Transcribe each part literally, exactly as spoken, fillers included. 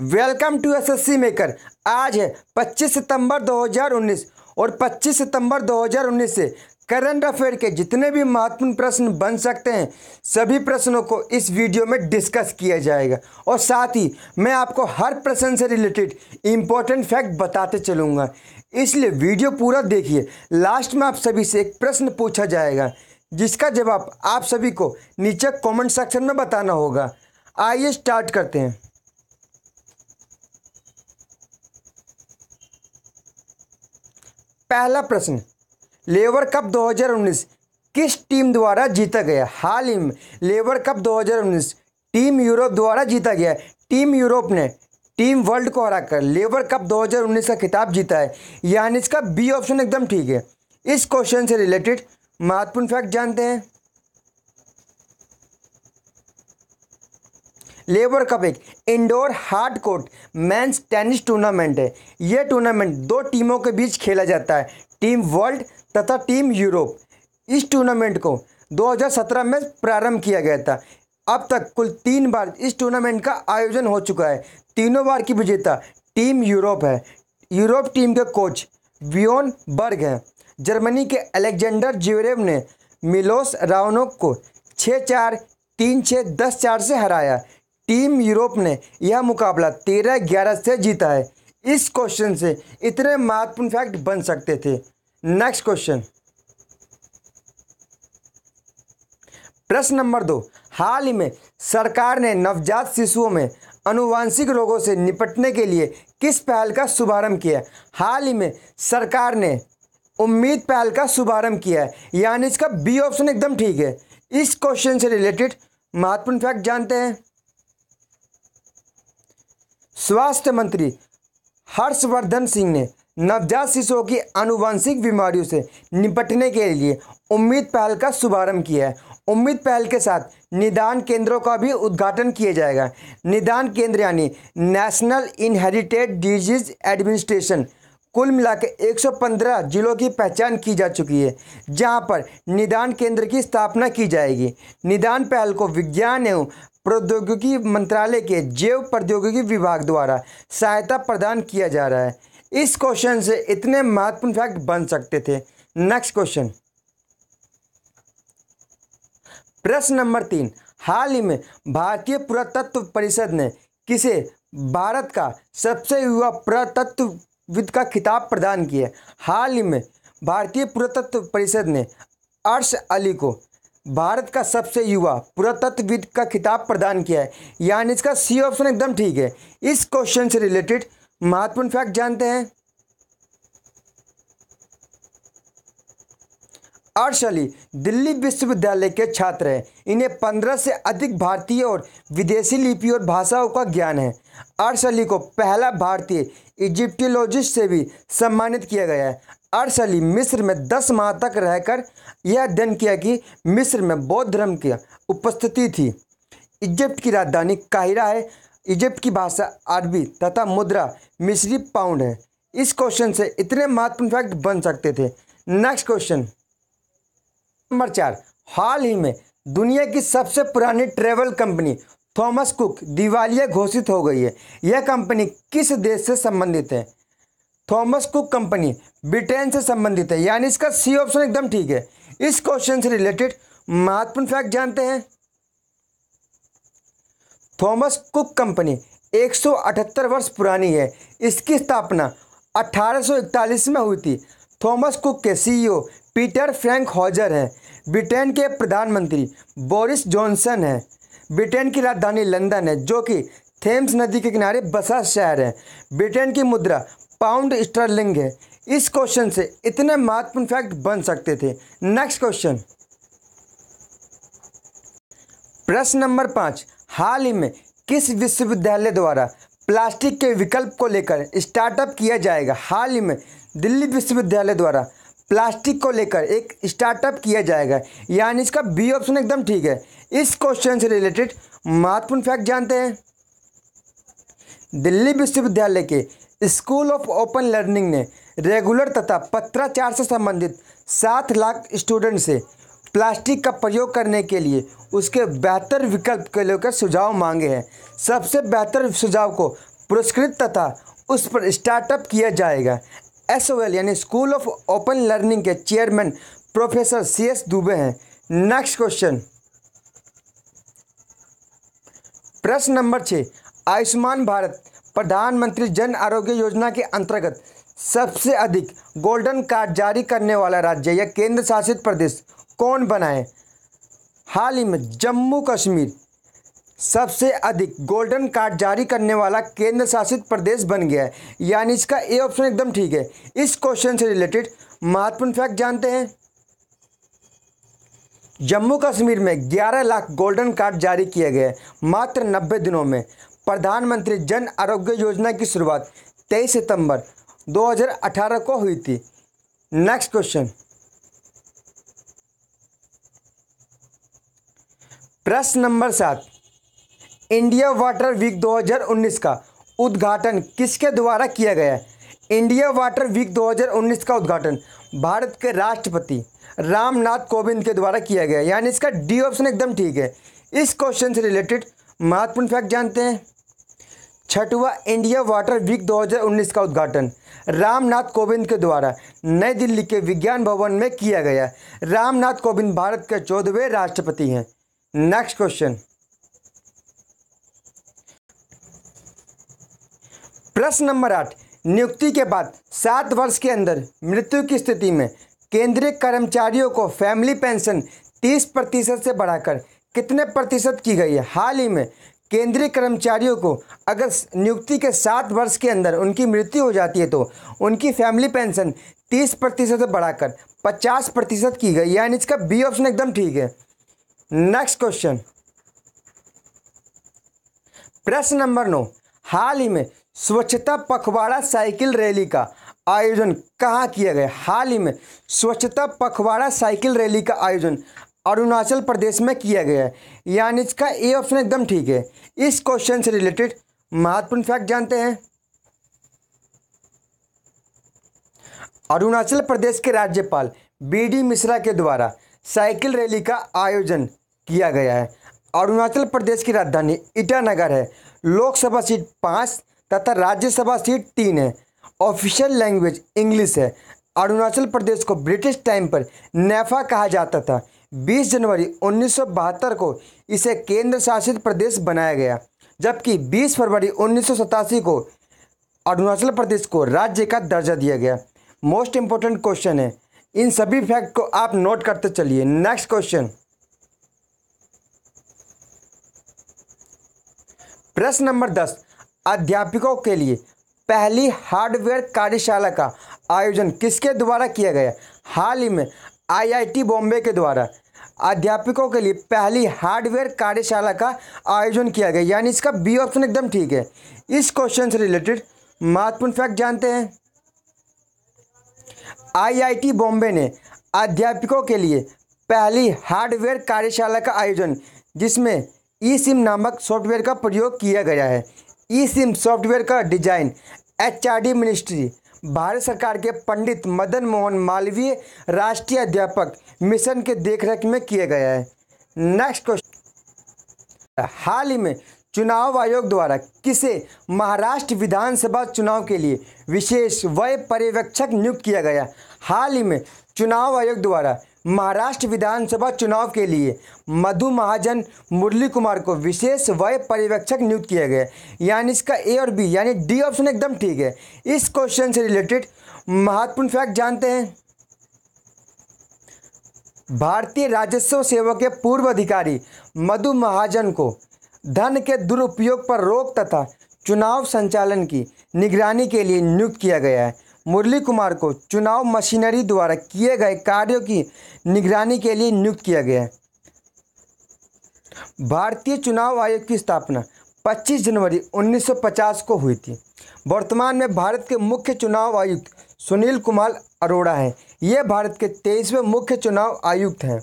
Welcome to SSC maker. आज है पच्चीस सितंबर दो हज़ार उन्नीस और पच्चीस सितंबर दो हज़ार उन्नीस से करंट अफेयर के जितने भी महत्वपूर्ण प्रश्न बन सकते हैं सभी प्रश्नों को इस वीडियो में डिस्कस किया जाएगा और साथ ही मैं आपको हर प्रश्न से रिलेटेड इम्पोर्टेंट फैक्ट बताते चलूँगा, इसलिए वीडियो पूरा देखिए। लास्ट में आप सभी से एक प्रश्न पूछा जाएगा जिसका जवाब आप सभी को नीचे कॉमेंट सेक्शन में बताना होगा। आइए स्टार्ट करते हैं। पहला प्रश्न, लेवर कप दो हज़ार उन्नीस किस टीम द्वारा जीता गया? हाल ही में लेवर कप दो हज़ार उन्नीस टीम यूरोप द्वारा जीता गया। टीम यूरोप ने टीम वर्ल्ड को हराकर लेवर कप दो हज़ार उन्नीस का खिताब जीता है, यानी इसका बी ऑप्शन एकदम ठीक है। इस क्वेश्चन से रिलेटेड महत्वपूर्ण फैक्ट जानते हैं। लेवर कप एक indoor hard court men's tennis tournament है। यह टूर्नामेंट दो टीमों के बीच खेला जाता है, टीम वर्ल्ड तथा टीम यूरोप। इस टूर्नामेंट को दो हज़ार सत्रह में प्रारंभ किया गया था। अब तक कुल तीन बार इस टूर्नामेंट का आयोजन हो चुका है। तीनों बार की विजेता टीम यूरोप है। यूरोप टीम के कोच ब्योर्न बर्ग हैं। जर्मनी के अलेक्जेंडर ज़्वेरेव ने मिलोस राओनिक को छः चार तीन छः दस चार से हराया। टीम यूरोप ने यह मुकाबला तेरह ग्यारह से जीता है। इस क्वेश्चन से इतने महत्वपूर्ण फैक्ट बन सकते थे। नेक्स्ट क्वेश्चन, प्रश्न नंबर दो, हाल ही में सरकार ने नवजात शिशुओं में अनुवांशिक रोगों से निपटने के लिए किस पहल का शुभारंभ किया? हाल ही में सरकार ने उम्मीद पहल का शुभारंभ किया है, यानी इसका बी ऑप्शन एकदम ठीक है। इस क्वेश्चन से रिलेटेड महत्वपूर्ण फैक्ट जानते हैं। स्वास्थ्य मंत्री हर्षवर्धन सिंह ने नवजात शिशुओं की आनुवंशिक बीमारियों से निपटने के लिए उम्मीद पहल का शुभारंभ किया है। उम्मीद पहल के साथ निदान केंद्रों का भी उद्घाटन किया जाएगा। निदान केंद्र यानी नेशनल इनहेरिटेड डिजीज एडमिनिस्ट्रेशन कुल मिलाकर एक सौ पंद्रह जिलों की पहचान की जा चुकी है, जहां पर निदान केंद्र की स्थापना की जाएगी। निदान पहल को विज्ञान एवं प्रौद्योगिकी मंत्रालय के जैव प्रौद्योगिकी विभाग द्वारा सहायता प्रदान किया जा रहा है। इस क्वेश्चन से इतने महत्वपूर्ण फैक्ट बन सकते थे। नेक्स्ट क्वेश्चन, प्रश्न नंबर तीन, हाल ही में भारतीय पुरातत्व परिषद ने किसे भारत का सबसे युवा पुरातत्वविद का खिताब प्रदान किया? हाल ही में भारतीय पुरातत्व परिषद ने अर्श अली को भारत का सबसे युवा पुरातत्वविद का खिताब प्रदान किया है, यानी इसका सी ऑप्शन एकदम ठीक है। इस क्वेश्चन से रिलेटेड महत्वपूर्ण फैक्ट जानते हैं। अर्श अली दिल्ली विश्वविद्यालय के छात्र हैं। इन्हें पंद्रह से अधिक भारतीय और विदेशी लिपि और भाषाओं का ज्ञान है। अर्श अली को पहला भारतीय इजिप्टोलॉजिस्ट से भी सम्मानित किया गया है। अर्श अली मिस्र में दस माह तक रहकर यह अध्ययन किया कि मिस्र में बौद्ध धर्म की उपस्थिति थी। इजिप्ट की राजधानी काहिरा है। इजिप्ट की भाषा अरबी तथा मुद्रा मिस्री पाउंड है। इस क्वेश्चन से इतने महत्वपूर्ण फैक्ट बन सकते थे। नेक्स्ट क्वेश्चन नंबर चार, हाल ही में दुनिया की सबसे पुरानी ट्रेवल कंपनी थॉमस कुक दिवालिया घोषित हो गई है। यह कंपनी किस देश से संबंधित है? थॉमस कुक कंपनी ब्रिटेन से संबंधित है, यानी इसका सी ऑप्शन एकदम ठीक है। इस क्वेश्चन से रिलेटेड महत्वपूर्ण फैक्ट जानते हैं। थॉमस कुक कंपनी एक सौ अठहत्तर वर्ष पुरानी है। इसकी स्थापना अठारह सौ इकतालीस में हुई थी। थॉमस कुक के सीईओ पीटर फ्रैंकहाउजर हैं। ब्रिटेन के प्रधानमंत्री बोरिस जॉनसन हैं। ब्रिटेन की राजधानी लंदन है, जो कि थेम्स नदी के किनारे बसा शहर है। ब्रिटेन की मुद्रा पाउंड स्टर्लिंग है। इस क्वेश्चन से इतने महत्वपूर्ण फैक्ट बन सकते थे। नेक्स्ट क्वेश्चन, प्रश्न नंबर पाँच, हाल ही में किस विश्वविद्यालय द्वारा प्लास्टिक के विकल्प को लेकर स्टार्टअप किया जाएगा? हाल ही में दिल्ली विश्वविद्यालय द्वारा प्लास्टिक को लेकर एक स्टार्टअप किया जाएगा, यानी इसका बी ऑप्शन एकदम ठीक है। इस क्वेश्चन से रिलेटेड महत्वपूर्ण फैक्ट जानते हैं। दिल्ली विश्वविद्यालय के स्कूल ऑफ ओपन लर्निंग ने रेगुलर तथा पत्राचार से संबंधित सात लाख स्टूडेंट से प्लास्टिक का प्रयोग करने के लिए उसके बेहतर विकल्प के लेकर सुझाव मांगे हैं। सबसे बेहतर सुझाव को पुरस्कृत तथा उस पर स्टार्टअप किया जाएगा। एस ओ एल यानी स्कूल ऑफ ओपन लर्निंग के chairman professor C S Dubey हैं। नेक्स्ट क्वेश्चन, प्रश्न नंबर छः, आयुष्मान भारत प्रधानमंत्री जन आरोग्य योजना के अंतर्गत सबसे अधिक गोल्डन कार्ड जारी करने वाला राज्य या केंद्र शासित प्रदेश कौन बना है? हाल ही में जम्मू कश्मीर सबसे अधिक गोल्डन कार्ड जारी करने वाला केंद्र शासित प्रदेश बन गया है, यानी इसका ए ऑप्शन एकदम ठीक है। इस क्वेश्चन से रिलेटेड महत्वपूर्ण फैक्ट जानते हैं। जम्मू कश्मीर में ग्यारह लाख गोल्डन कार्ड जारी किए गए मात्र नब्बे दिनों में। प्रधानमंत्री जन आरोग्य योजना की शुरुआत तेईस सितंबर दो हज़ार अठारह को हुई थी। नेक्स्ट क्वेश्चन, प्रश्न नंबर सात, इंडिया वाटर वीक दो हज़ार उन्नीस का उद्घाटन किसके द्वारा किया गया है? इंडिया वाटर वीक दो हज़ार उन्नीस का उद्घाटन भारत के राष्ट्रपति राम नाथ कोविंद के द्वारा किया गया, यानी इसका डी ऑप्शन एकदम ठीक है। इस क्वेश्चन से रिलेटेड महत्वपूर्ण फैक्ट जानते हैं। छठवां इंडिया वाटर वीक दो हज़ार उन्नीस का उद्घाटन रामनाथ कोविंद के द्वारा नई दिल्ली के विज्ञान भवन में किया गया। रामनाथ कोविंद भारत के चौदहवें राष्ट्रपति हैं। नेक्स्ट क्वेश्चन, प्रश्न नंबर आठ, नियुक्ति के बाद सात वर्ष के अंदर मृत्यु की स्थिति में केंद्रीय कर्मचारियों को फैमिली पेंशन तीस प्रतिशत से बढ़ाकर कितने प्रतिशत की गई है? हाल ही में केंद्रीय कर्मचारियों को अगर नियुक्ति के सात वर्ष के अंदर उनकी मृत्यु हो जाती है तो उनकी फैमिली पेंशन तीस प्रतिशत से बढ़ाकर पचास प्रतिशत की गई, यानी इसका बी ऑप्शन एकदम ठीक है। नेक्स्ट क्वेश्चन, प्रश्न नंबर नौ, हाल ही में स्वच्छता पखवाड़ा साइकिल रैली का आयोजन कहाँ किया गया? हाल ही में स्वच्छता पखवाड़ा साइकिल रैली का आयोजन अरुणाचल प्रदेश में किया गया है, यानी इसका ए ऑप्शन एकदम ठीक है। इस क्वेश्चन से रिलेटेड महत्वपूर्ण फैक्ट जानते हैं। अरुणाचल प्रदेश के राज्यपाल बी डी मिश्रा के द्वारा साइकिल रैली का आयोजन किया गया है। अरुणाचल प्रदेश की राजधानी ईटानगर है। लोकसभा सीट पाँच तथा राज्यसभा सीट तीन है। ऑफिशियल लैंग्वेज इंग्लिश है। अरुणाचल प्रदेश को ब्रिटिश टाइम पर नेफा कहा जाता था। बीस जनवरी उन्नीस सौ बहत्तर को इसे केंद्र शासित प्रदेश बनाया गया, जबकि बीस फरवरी उन्नीस सौ सतासी को अरुणाचल प्रदेश को राज्य का दर्जा दिया गया। मोस्ट इम्पोर्टेंट क्वेश्चन है, इन सभी फैक्ट को आप नोट करते चलिए। नेक्स्ट क्वेश्चन, प्रश्न नंबर दस, अध्यापकों के लिए पहली हार्डवेयर कार्यशाला का आयोजन किसके द्वारा किया गया? हाल ही में आई आई टी बॉम्बे के द्वारा अध्यापकों के लिए पहली हार्डवेयर कार्यशाला का आयोजन किया गया, यानी इसका बी ऑप्शन एकदम ठीक है। इस क्वेश्चन से रिलेटेड महत्वपूर्ण फैक्ट जानते हैं। आई आई टी बॉम्बे ने अध्यापकों के लिए पहली हार्डवेयर कार्यशाला का आयोजन, जिसमें ईसिम नामक सॉफ्टवेयर का प्रयोग किया गया है। ईसिम सॉफ्टवेयर का design H R D ministry Bharat सरकार के पंडित मदन मोहन मालवीय राष्ट्रीय अध्यापक मिशन के देखरेख में किया गया है। नेक्स्ट क्वेश्चन, हाल ही में चुनाव आयोग द्वारा किसे महाराष्ट्र विधानसभा चुनाव के लिए विशेष व्यय पर्यवेक्षक नियुक्त किया गया? हाल ही में चुनाव आयोग द्वारा महाराष्ट्र विधानसभा चुनाव के लिए मधु महाजन मुरली कुमार को विशेष व्यय पर्यवेक्षक नियुक्त किया गया, यानी इसका ए और बी यानी डी ऑप्शन एकदम ठीक है। इस क्वेश्चन से रिलेटेड महत्वपूर्ण फैक्ट जानते हैं। भारतीय राजस्व सेवा के पूर्व अधिकारी मधु महाजन को धन के दुरुपयोग पर रोक तथा चुनाव संचालन की निगरानी के लिए नियुक्त किया गया है। मुरली कुमार को चुनाव मशीनरी द्वारा किए गए कार्यों की निगरानी के लिए नियुक्त किया गया है। भारतीय चुनाव आयोग की स्थापना पच्चीस जनवरी उन्नीस सौ पचास को हुई थी। वर्तमान में भारत के मुख्य चुनाव आयुक्त सुनील कुमार अरोड़ा हैं। ये भारत के तेईसवें मुख्य चुनाव आयुक्त हैं।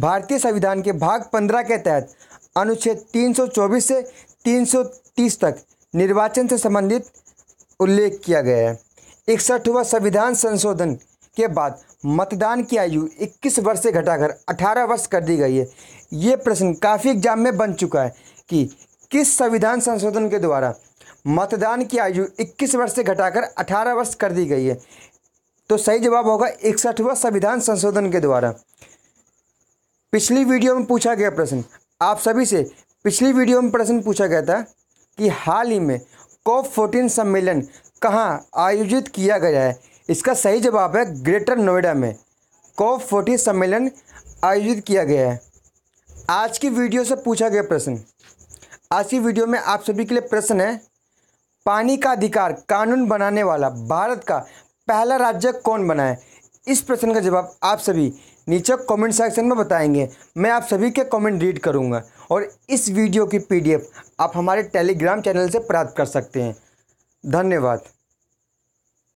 भारतीय संविधान के भाग पंद्रह के तहत अनुच्छेद तीन सौ चौबीस से तीन सौ तीस तक निर्वाचन से संबंधित उल्लेख किया गया है। इकसठवां संविधान संशोधन के बाद मतदान की आयु इक्कीस वर्ष से घटाकर अठारह वर्ष कर दी गई है। ये प्रश्न काफ़ी एग्जाम में बन चुका है कि किस संविधान संशोधन के द्वारा मतदान की आयु इक्कीस वर्ष से घटाकर अठारह वर्ष कर दी गई है। तो सही जवाब होगा इकसठवां संविधान संशोधन के द्वारा। पिछली वीडियो में पूछा गया प्रश्न, आप सभी से पिछली वीडियो में प्रश्न पूछा गया था कि हाल ही में कॉप फोर्टीन सम्मेलन कहाँ आयोजित किया गया है। इसका सही जवाब है ग्रेटर नोएडा में कॉप फोर्टीन सम्मेलन आयोजित किया गया है। आज की वीडियो से पूछा गया प्रश्न, आज की वीडियो में आप सभी के लिए प्रश्न है, पानी का अधिकार कानून बनाने वाला भारत का पहला राज्य कौन बना है। इस प्रश्न का जवाब आप सभी नीचे कमेंट सेक्शन में बताएंगे। मैं आप सभी के कमेंट रीड करूंगा और इस वीडियो की पीडीएफ आप हमारे टेलीग्राम चैनल से प्राप्त कर सकते हैं। धन्यवाद।